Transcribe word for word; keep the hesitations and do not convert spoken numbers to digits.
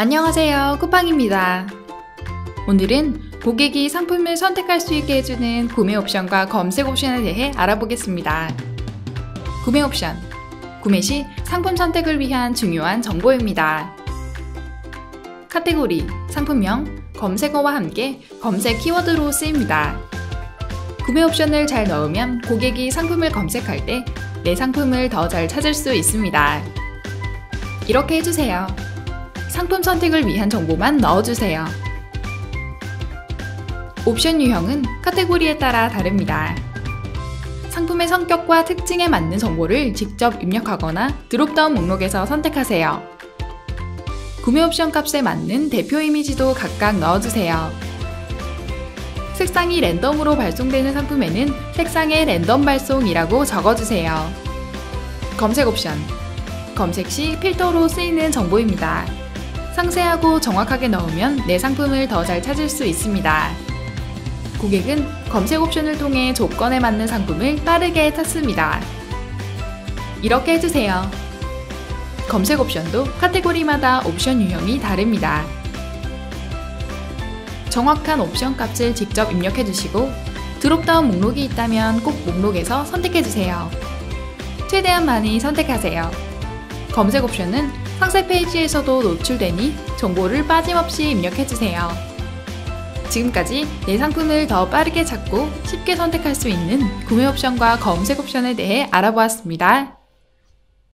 안녕하세요, 쿠팡입니다. 오늘은 고객이 상품을 선택할 수 있게 해주는 구매 옵션과 검색 옵션에 대해 알아보겠습니다. 구매 옵션, 구매 시 상품 선택을 위한 중요한 정보입니다. 카테고리, 상품명, 검색어와 함께 검색 키워드로 쓰입니다. 구매 옵션을 잘 넣으면 고객이 상품을 검색할 때 내 상품을 더 잘 찾을 수 있습니다. 이렇게 해주세요. 상품 선택을 위한 정보만 넣어주세요. 옵션 유형은 카테고리에 따라 다릅니다. 상품의 성격과 특징에 맞는 정보를 직접 입력하거나 드롭다운 목록에서 선택하세요. 구매 옵션 값에 맞는 대표 이미지도 각각 넣어주세요. 색상이 랜덤으로 발송되는 상품에는 색상에 랜덤 발송이라고 적어주세요. 검색 옵션. 검색 시 필터로 쓰이는 정보입니다. 상세하고 정확하게 넣으면 내 상품을 더 잘 찾을 수 있습니다. 고객은 검색 옵션을 통해 조건에 맞는 상품을 빠르게 찾습니다. 이렇게 해주세요. 검색 옵션도 카테고리마다 옵션 유형이 다릅니다. 정확한 옵션 값을 직접 입력해주시고 드롭다운 목록이 있다면 꼭 목록에서 선택해주세요. 최대한 많이 선택하세요. 검색 옵션은 상세 페이지에서도 노출되니 정보를 빠짐없이 입력해주세요. 지금까지 내 상품을 더 빠르게 찾고 쉽게 선택할 수 있는 구매 옵션과 검색 옵션에 대해 알아보았습니다.